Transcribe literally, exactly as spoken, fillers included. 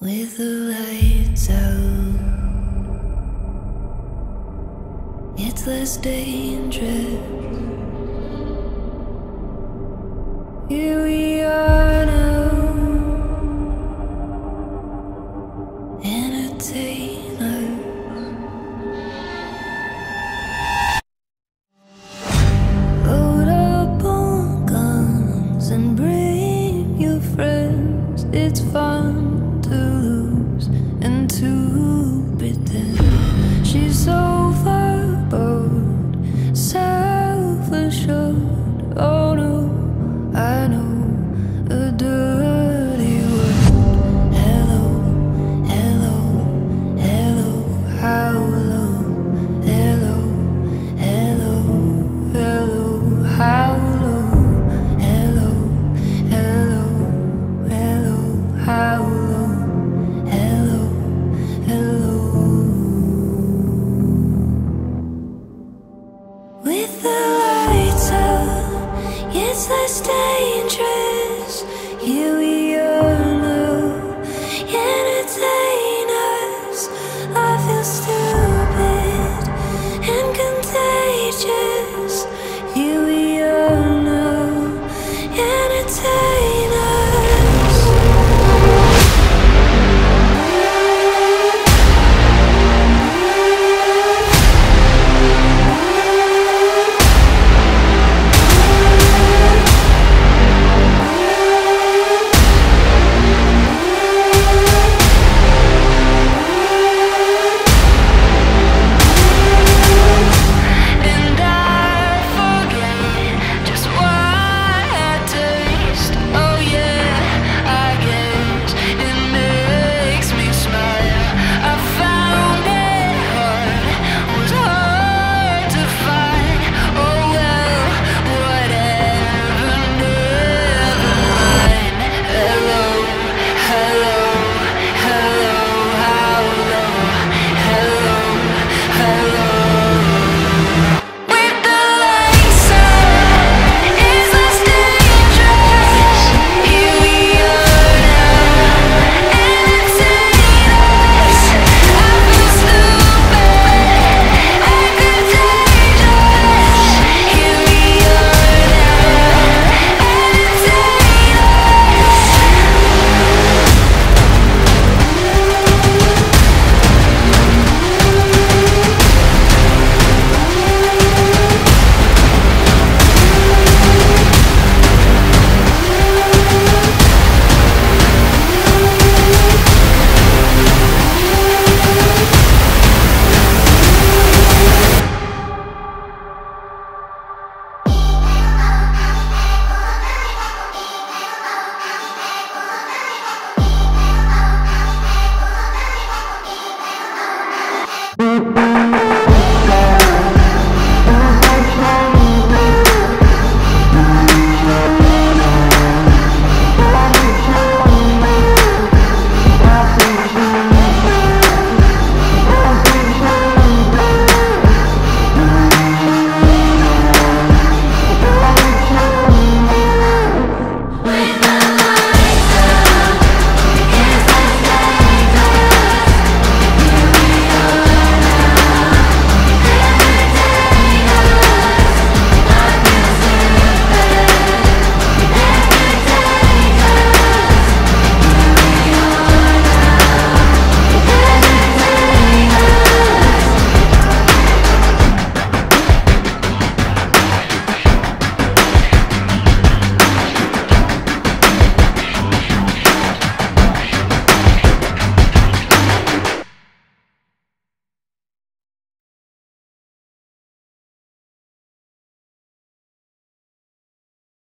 with the lights out, it's less dangerous. Here we are now, entertainers. Load up on guns and bring your friends. It's fun to lose and to pretend she's so